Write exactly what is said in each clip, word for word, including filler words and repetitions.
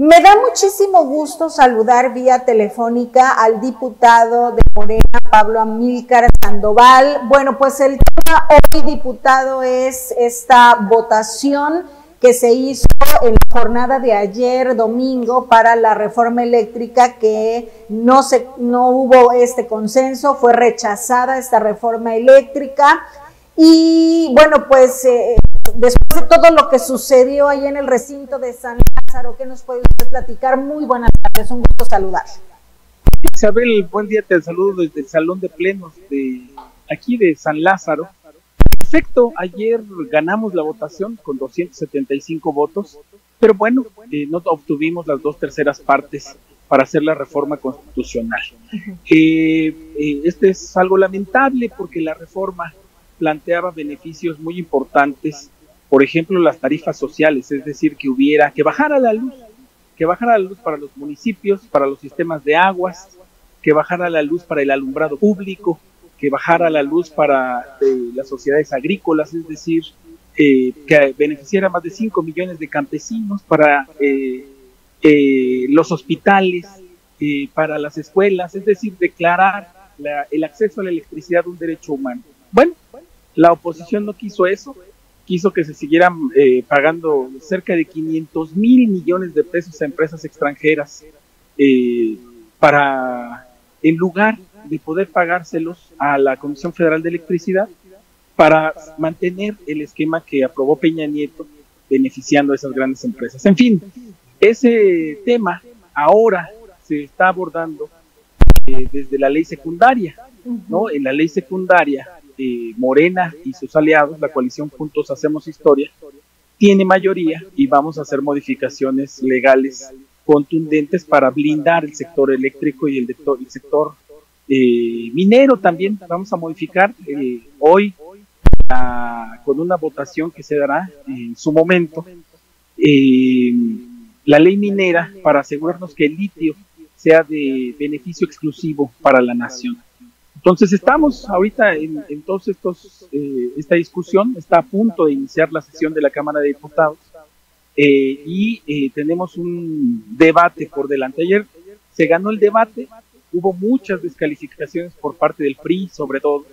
Me da muchísimo gusto saludar vía telefónica al diputado de Morena, Pablo Amílcar Sandoval. Bueno, pues el tema hoy, diputado, es esta votación que se hizo en la jornada de ayer, domingo, para la reforma eléctrica, que no, se, no hubo este consenso, fue rechazada esta reforma eléctrica. Y bueno, pues eh, después de todo lo que sucedió ahí en el recinto de San Lázaro, ¿qué nos puede usted platicar? Muy buenas tardes, un gusto saludar. Isabel, buen día, te saludo desde el Salón de Plenos de aquí de San Lázaro. Perfecto, ayer ganamos la votación con doscientos setenta y cinco votos, pero bueno, eh, no obtuvimos las dos terceras partes para hacer la reforma constitucional. Eh, eh, este es algo lamentable porque la reforma planteaba beneficios muy importantes, por ejemplo, las tarifas sociales, es decir, que hubiera, que bajara la luz, que bajara la luz para los municipios, para los sistemas de aguas, que bajara la luz para el alumbrado público, que bajara la luz para eh, las sociedades agrícolas, es decir, eh, que beneficiara a más de cinco millones de campesinos, para eh, eh, los hospitales, eh, para las escuelas, es decir, declarar la, el acceso a la electricidad un derecho humano. Bueno, la oposición no quiso eso, quiso que se siguieran eh, pagando cerca de quinientos mil millones de pesos a empresas extranjeras eh, para, en lugar de poder pagárselos a la Comisión Federal de Electricidad, para mantener el esquema que aprobó Peña Nieto, beneficiando a esas grandes empresas. En fin, ese tema ahora se está abordando eh, desde la ley secundaria, ¿no? En la ley secundaria, eh, Morena y sus aliados, la coalición Juntos Hacemos Historia, tiene mayoría y vamos a hacer modificaciones legales contundentes para blindar el sector eléctrico y el, de el sector Eh, minero también. Vamos a modificar eh, hoy la, con una votación que se dará en su momento eh, la ley minera, para asegurarnos que el litio sea de beneficio exclusivo para la nación. Entonces estamos ahorita en, en todos estos eh, esta discusión está a punto de iniciar la sesión de la Cámara de Diputados eh, y eh, tenemos un debate por delante. Ayer se ganó el debate. Hubo muchas descalificaciones por parte del P R I, sobre todo,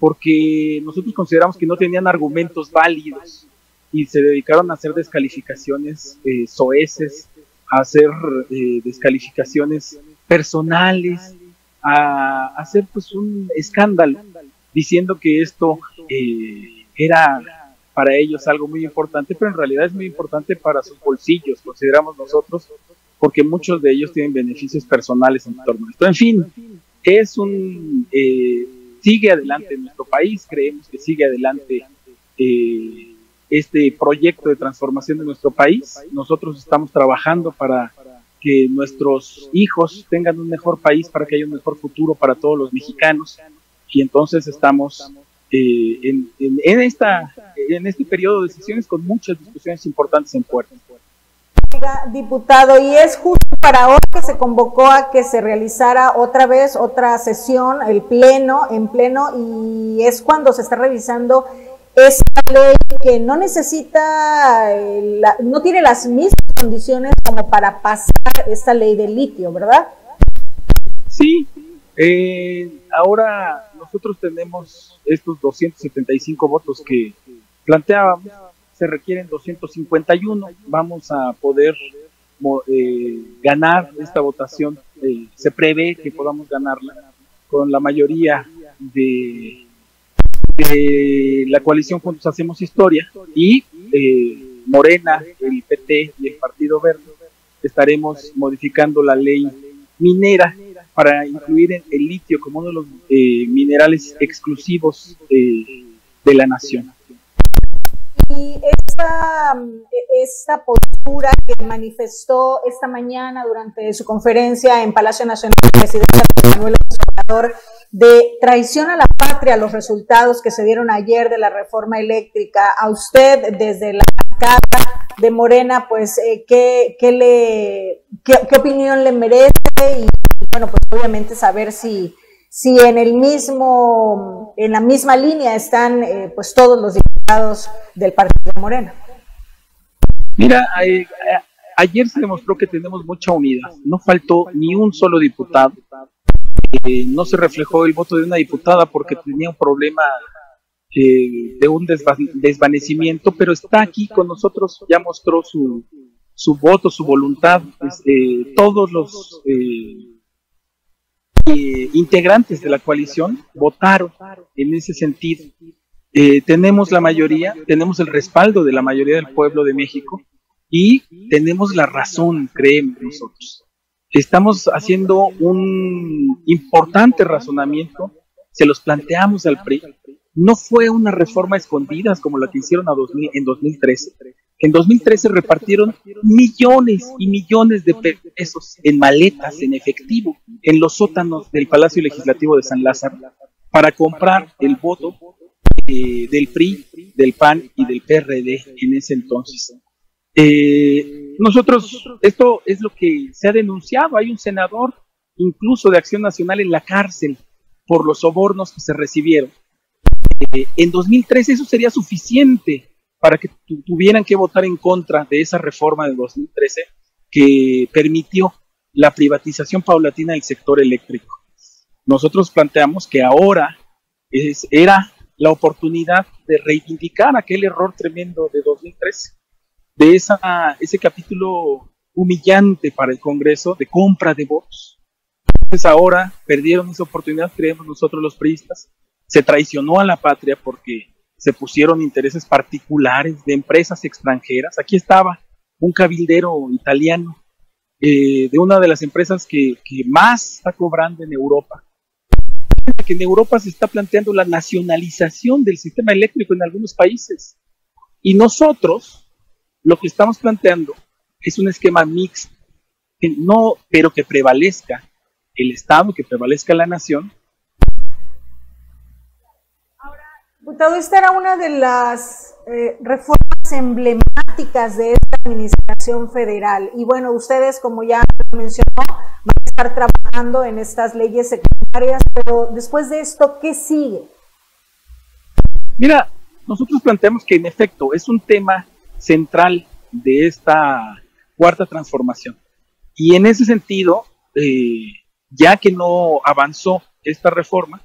porque nosotros consideramos que no tenían argumentos válidos y se dedicaron a hacer descalificaciones eh, soeces, a hacer eh, descalificaciones personales, a hacer pues un escándalo, diciendo que esto eh, era para ellos algo muy importante, pero en realidad es muy importante para sus bolsillos, consideramos nosotros, porque muchos de ellos tienen beneficios personales en torno a esto. En fin, es un eh, sigue adelante en nuestro país, creemos que sigue adelante eh, este proyecto de transformación de nuestro país. Nosotros estamos trabajando para que nuestros hijos tengan un mejor país, para que haya un mejor futuro para todos los mexicanos, y entonces estamos eh, en, en, en, esta, en este periodo de sesiones con muchas discusiones importantes en puerta. Diputado, y es justo para hoy que se convocó a que se realizara otra vez otra sesión, el pleno, en pleno, y es cuando se está revisando esta ley que no necesita, la, no tiene las mismas condiciones como para pasar esta ley de litio, ¿verdad? Sí, eh, ahora nosotros tenemos estos doscientos setenta y cinco votos que planteábamos. Se requieren doscientos cincuenta y uno, vamos a poder eh, ganar esta votación, eh, se prevé que podamos ganarla con la mayoría de, de la coalición Juntos Hacemos Historia, y eh, Morena, el P T y el Partido Verde estaremos modificando la ley minera para incluir el litio como uno de los eh, minerales exclusivos eh, de la nación. Y esta, esta postura que manifestó esta mañana durante su conferencia en Palacio Nacional, el presidente López Obrador, de traición a la patria, los resultados que se dieron ayer de la reforma eléctrica, a usted desde la bancada de Morena, pues, eh, ¿qué, qué, le, qué, ¿qué opinión le merece? Y bueno, pues obviamente saber si, si en el mismo, en la misma línea están eh, pues todos los diputados del Partido Morena. Mira, eh, ayer se demostró que tenemos mucha unidad, no faltó ni un solo diputado, eh, no se reflejó el voto de una diputada porque tenía un problema eh, de un desva desvanecimiento, pero está aquí con nosotros, ya mostró su, su voto, su voluntad, pues, eh, todos los eh, eh, integrantes de la coalición votaron en ese sentido. Eh, tenemos la mayoría, tenemos el respaldo de la mayoría del pueblo de México y tenemos la razón, creemos nosotros. Estamos haciendo un importante razonamiento, se los planteamos al P R I. No fue una reforma escondida como la que hicieron a dos mil, en dos mil trece. En dos mil trece repartieron millones y millones de pesos en maletas, en efectivo, en los sótanos del Palacio Legislativo de San Lázaro para comprar el voto del P R I, del P A N y del P R D en ese entonces. Eh, nosotros, esto es lo que se ha denunciado, hay un senador incluso de Acción Nacional en la cárcel por los sobornos que se recibieron. Eh, en dos mil trece eso sería suficiente para que tuvieran que votar en contra de esa reforma de dos mil trece que permitió la privatización paulatina del sector eléctrico. Nosotros planteamos que ahora es, era... la oportunidad de reivindicar aquel error tremendo de dos mil trece, de esa, ese capítulo humillante para el Congreso de compra de votos. Entonces ahora perdieron esa oportunidad, creemos nosotros los priistas, se traicionó a la patria porque se pusieron intereses particulares de empresas extranjeras. Aquí estaba un cabildero italiano eh, de una de las empresas que, que más está cobrando en Europa. Que en Europa se está planteando la nacionalización del sistema eléctrico en algunos países. Y nosotros lo que estamos planteando es un esquema mixto, que no, pero que prevalezca el Estado, que prevalezca la nación. Ahora, diputado, esta era una de las eh, reformas emblemáticas de esta administración federal. Y bueno, ustedes, como ya lo mencionó, van a estar trabajando en estas leyes secundarias, pero después de esto, ¿qué sigue? Mira, nosotros planteamos que en efecto es un tema central de esta cuarta transformación. Y en ese sentido, eh, ya que no avanzó esta reforma,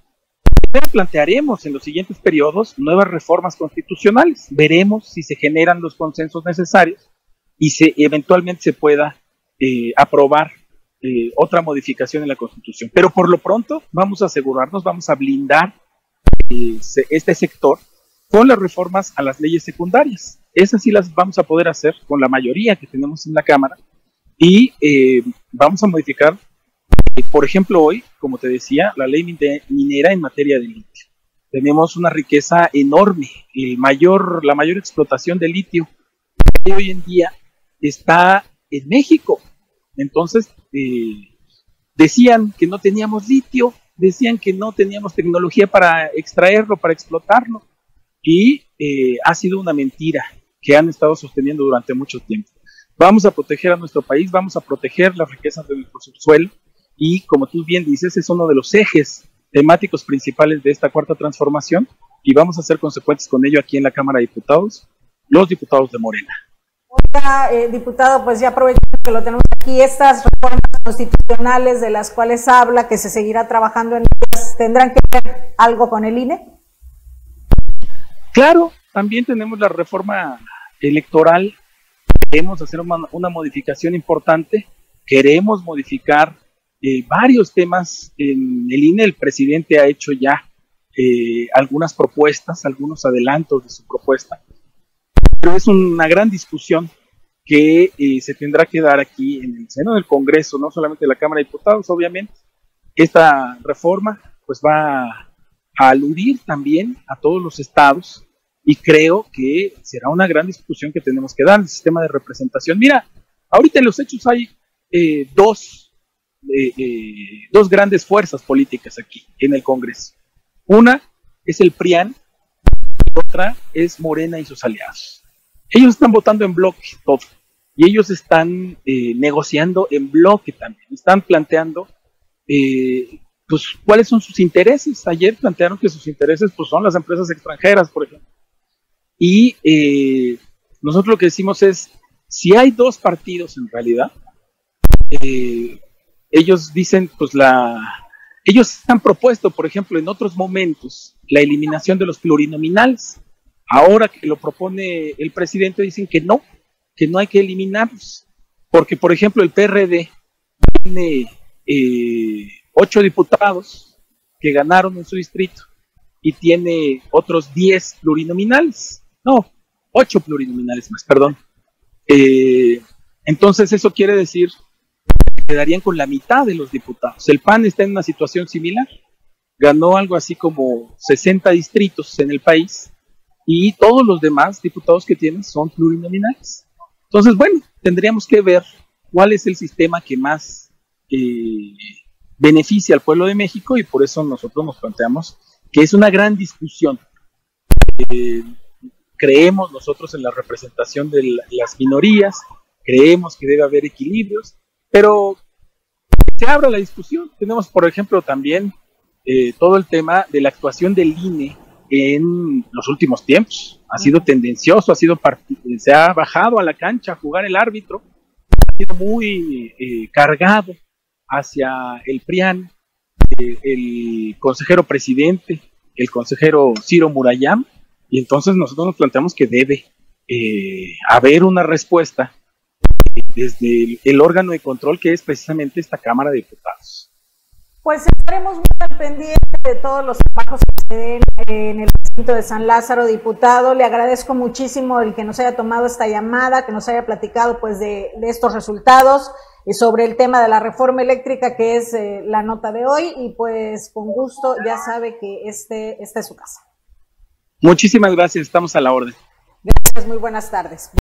plantearemos en los siguientes periodos nuevas reformas constitucionales. Veremos si se generan los consensos necesarios y si eventualmente se pueda eh, aprobar Eh, otra modificación en la Constitución. Pero por lo pronto vamos a asegurarnos, vamos a blindar eh, se, este sector con las reformas a las leyes secundarias. Esas sí las vamos a poder hacer con la mayoría que tenemos en la Cámara y eh, vamos a modificar, eh, por ejemplo, hoy, como te decía, la ley minera en materia de litio. Tenemos una riqueza enorme, el mayor, la mayor explotación de litio que hoy en día está en México. Entonces, eh, decían que no teníamos litio, decían que no teníamos tecnología para extraerlo, para explotarlo, y eh, ha sido una mentira que han estado sosteniendo durante mucho tiempo. Vamos a proteger a nuestro país, vamos a proteger las riquezas de nuestro subsuelo, y como tú bien dices, es uno de los ejes temáticos principales de esta cuarta transformación, y vamos a ser consecuentes con ello aquí en la Cámara de Diputados, los diputados de Morena. Hola, eh, diputado, pues ya aprovecho que lo tenemos aquí, estas reformas constitucionales de las cuales habla, que se seguirá trabajando en ellas, ¿tendrán que ver algo con el I N E? Claro, también tenemos la reforma electoral, queremos hacer una, una modificación importante, queremos modificar eh, varios temas en el I N E, el presidente ha hecho ya eh, algunas propuestas, algunos adelantos de su propuesta. Pero es una gran discusión que eh, se tendrá que dar aquí en el seno del Congreso, no solamente de la Cámara de Diputados, obviamente. Esta reforma pues va a aludir también a todos los estados y creo que será una gran discusión que tenemos que dar en el sistema de representación. Mira, ahorita en los hechos hay eh, dos, eh, eh, dos grandes fuerzas políticas aquí en el Congreso. Una es el PRIAN y otra es Morena y sus aliados. Ellos están votando en bloque todo, y ellos están eh, negociando en bloque también, están planteando eh, pues, cuáles son sus intereses. Ayer plantearon que sus intereses pues, son las empresas extranjeras, por ejemplo, y eh, nosotros lo que decimos es, si hay dos partidos en realidad, eh, ellos dicen, pues la... Ellos han propuesto, por ejemplo, en otros momentos, la eliminación de los plurinominales. Ahora que lo propone el presidente, dicen que no, que no hay que eliminarlos. Porque, por ejemplo, el P R D tiene eh, ocho diputados que ganaron en su distrito y tiene otros diez plurinominales. No, ocho plurinominales más, perdón. Eh, entonces eso quiere decir... quedarían con la mitad de los diputados. El P A N está en una situación similar. Ganó algo así como sesenta distritos en el país y todos los demás diputados que tienen son plurinominales. Entonces, bueno, tendríamos que ver cuál es el sistema que más eh, beneficia al pueblo de México, y por eso nosotros nos planteamos que es una gran discusión. Eh, creemos nosotros en la representación de las minorías, creemos que debe haber equilibrios, pero se abre la discusión. Tenemos, por ejemplo, también eh, todo el tema de la actuación del I N E en los últimos tiempos. Ha sido tendencioso, ha sido se ha bajado a la cancha a jugar el árbitro, ha sido muy eh, cargado hacia el PRIAN, eh, el consejero presidente, el consejero Ciro Murayam, y entonces nosotros nos planteamos que debe eh, haber una respuesta desde el, el órgano de control que es precisamente esta Cámara de Diputados. Pues estaremos muy al pendiente de todos los trabajos que se den en el recinto de San Lázaro, diputado. Le agradezco muchísimo el que nos haya tomado esta llamada, que nos haya platicado pues de, de estos resultados y sobre el tema de la reforma eléctrica, que es eh, la nota de hoy, y pues con gusto, ya sabe que este, esta es su casa. Muchísimas gracias, estamos a la orden. Gracias, muy buenas tardes.